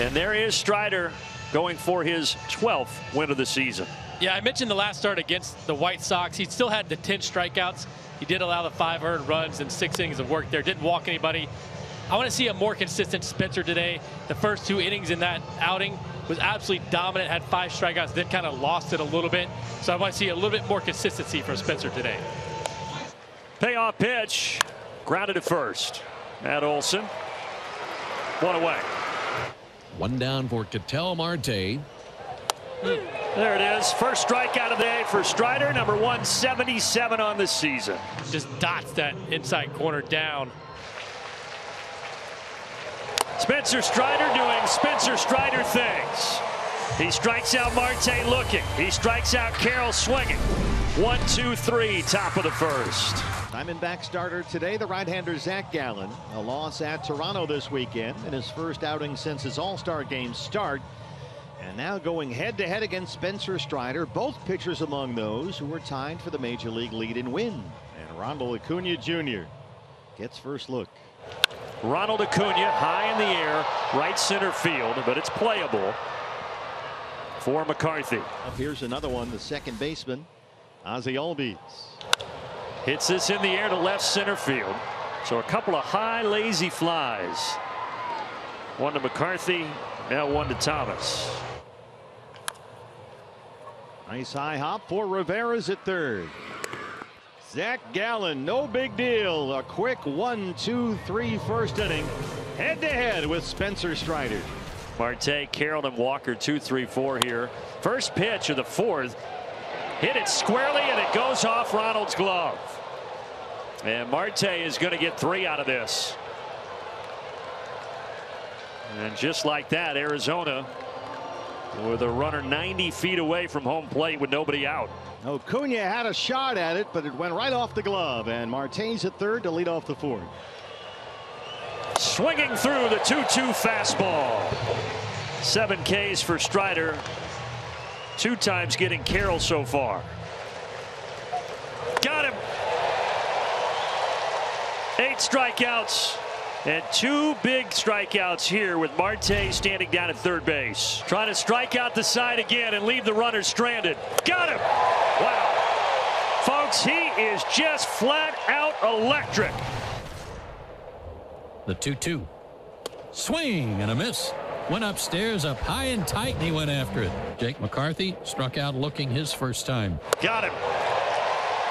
And there is Strider going for his 12th win of the season. Yeah, I mentioned the last start against the White Sox. He still had the 10 strikeouts. He did allow the 5 earned runs and 6 innings of work there. Didn't walk anybody. I want to see a more consistent Spencer today. The first 2 innings in that outing was absolutely dominant, had 5 strikeouts, then kind of lost it a little bit. So I want to see a little bit more consistency from Spencer today. Payoff pitch. Grounded at first. Matt Olson. 1 away. 1 down for Ketel Marte. There it is. First strikeout of the day for Strider, number 177 on the season. Just dots that inside corner down. Spencer Strider doing Spencer Strider things. He strikes out Marte looking. He strikes out Carroll swinging. 1-2-3, top of the first. Diamondback starter today, the right-hander Zach Gallin. A loss at Toronto this weekend in his first outing since his All-Star game start. And now going head-to-head against Spencer Strider, both pitchers among those who were tied for the Major League lead in win. And Ronald Acuña Jr. gets first look. Ronald Acuña high in the air, right center field, but it's playable for McCarthy. Up here's another one, the second baseman, Ozzie Albies. Hits this in the air to left center field. So a couple of high, lazy flies. One to McCarthy, now one to Thomas. Nice high hop for Rivera's at third. Zach Gallin, no big deal. A quick 1-2-3 first inning. Head-to-head with Spencer Strider. Marte, Carroll, and Walker 2-3-4 here. First pitch of the fourth. Hit it squarely, and it goes off Ronald's glove. And Marte is going to get 3 out of this. And just like that, Arizona with a runner 90 feet away from home plate with nobody out. Acuña had a shot at it, but it went right off the glove, and Marte's at third to lead off the fourth. Swinging through the 2-2 fastball. 7 Ks for Strider. 2 times getting Carroll so far. Got him. 8 strikeouts. And 2 big strikeouts here with Marte standing down at third base. Trying to strike out the side again and leave the runner stranded. Got him! Wow. Folks, he is just flat out electric. The 2-2. Swing and a miss. Went upstairs up high and tight, and he went after it. Jake McCarthy struck out looking his first time. Got him.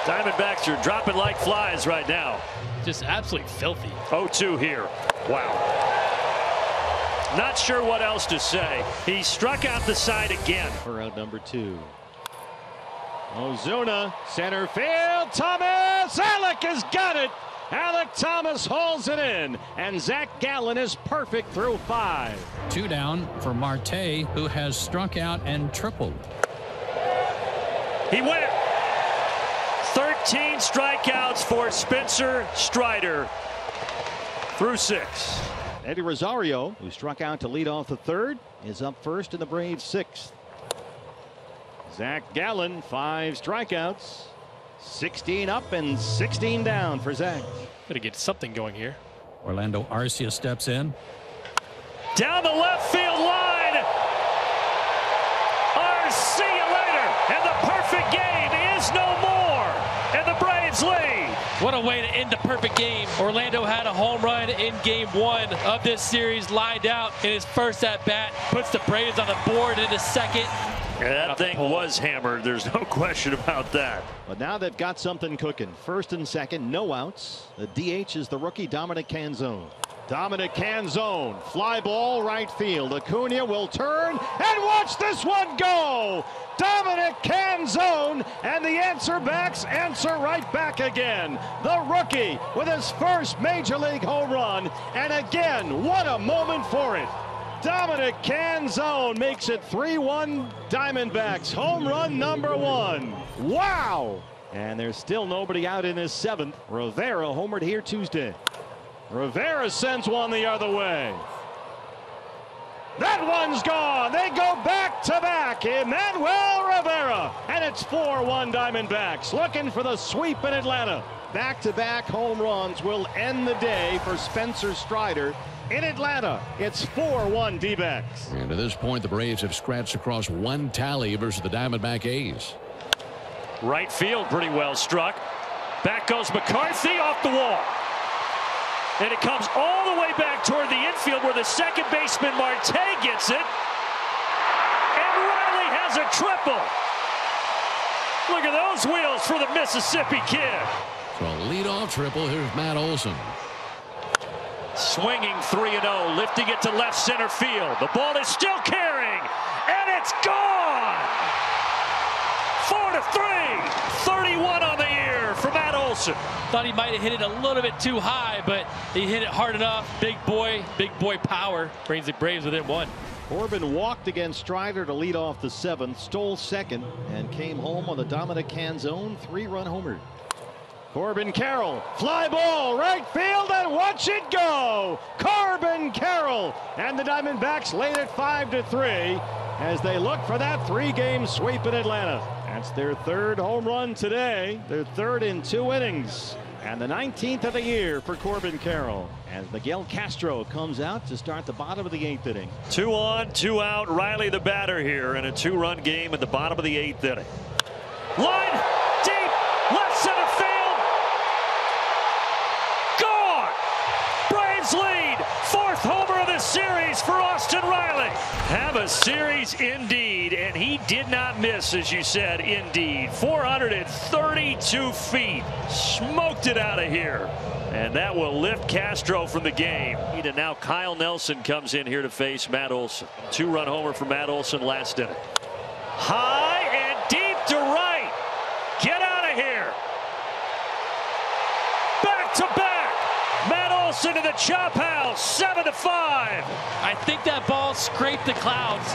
Diamondbacks are dropping like flies right now. Just absolutely filthy. 0-2 here. Wow. Not sure what else to say. He struck out the side again. For out number 2. Ozuna, center field. Thomas! Alec has got it! Alec Thomas hauls it in, and Zach Gallin is perfect through 5. 2 down for Marte, who has struck out and tripled. He went. 13 strikeouts for Spencer Strider through 6. Eddie Rosario, who struck out to lead off the third, is up first in the Braves' 6th. Zach Gallin, 5 strikeouts, 16 up and 16 down for Zach. Gotta get something going here. Orlando Arcia steps in. Down the left field line. Arcia later, and the perfect game is no more. And the Braves lead. What a way to end the perfect game. Orlando had a home run in game 1 of this series, lined out in his first at bat, puts the Braves on the board in the second. Yeah, that thing was hammered. There's no question about that. But now they've got something cooking. First and second, no outs. The DH is the rookie Dominic Canzone. Dominic Canzone, fly ball right field. Acuña will turn and watch this one go. Dominic Canzone, and the answer backs answer right back again. The rookie with his first Major League home run, and again, what a moment for it. Dominic Canzone makes it 3-1 Diamondbacks, home run number 1. Wow! And there's still nobody out in his 7th. Rivera homered here Tuesday. Rivera sends one the other way. That one's gone. They go back to back. Emmanuel Rivera. And it's 4-1 Diamondbacks, looking for the sweep in Atlanta. Back to back home runs will end the day for Spencer Strider. in Atlanta. It's 4-1 D-backs. And to this point, the Braves have scratched across one tally versus the Diamondback A's. Right field pretty well struck. Back goes McCarthy off the wall. And it comes all the way back toward the infield where the second baseman Marte gets it. And Riley has a triple. Look at those wheels for the Mississippi kid. So a leadoff triple. Here's Matt Olson. Swinging 3-0, lifting it to left center field. The ball is still carrying, and it's gone. 4-3, 31 on the year for Matt Olson. Thought he might have hit it a little bit too high, but he hit it hard enough. Big boy power brings the Braves within one. Corbin walked against Strider to lead off the seventh, stole second, and came home on the Dominic Canzone three-run homer. Corbin Carroll, fly ball, right field, and watch it go! Corbin Carroll, and the Diamondbacks lead it 5-3 as they look for that three-game sweep in Atlanta. That's their third home run today, their third in two innings, and the 19th of the year for Corbin Carroll. And Miguel Castro comes out to start the bottom of the eighth inning. Two on, two out, Riley the batter here in a two-run game at the bottom of the eighth inning. Line deep, left center field. Lead, fourth homer of the series for Austin Riley. Have a series indeed, and he did not miss, as you said, indeed. 432 feet, smoked it out of here, and that will lift Castro from the game. And now Kyle Nelson comes in here to face Matt Olson. Two-run homer for Matt Olson last inning. High and deep to right. Get out of here. Back to back. Into the chop house, 7-5. I think that ball scraped the clouds.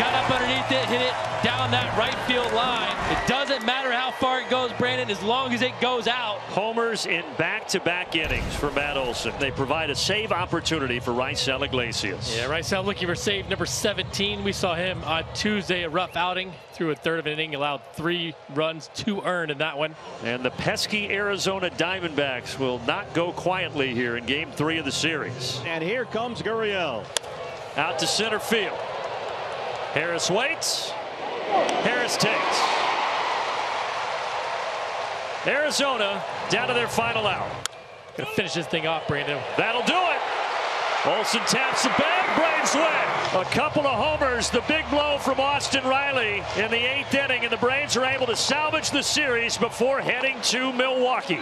Got up underneath it, hit it down that right field line. It doesn't matter how far it goes, Brandon, as long as it goes out. Homers in back-to-back innings for Matt Olson. They provide a save opportunity for Raisel Iglesias. Yeah, Raisel looking for save number 17. We saw him on Tuesday, a rough outing. Through a third of an inning, allowed 3 runs, 2 earned in that one. And the pesky Arizona Diamondbacks will not go quietly here in Game 3 of the series. And here comes Gurriel. Out to center field. Harris waits. Harris takes. Arizona down to their final out. Gonna finish this thing off, Brandon. That'll do it. Olson taps the bag, Braves win. A couple of homers, the big blow from Austin Riley in the eighth inning, and the Braves are able to salvage the series before heading to Milwaukee.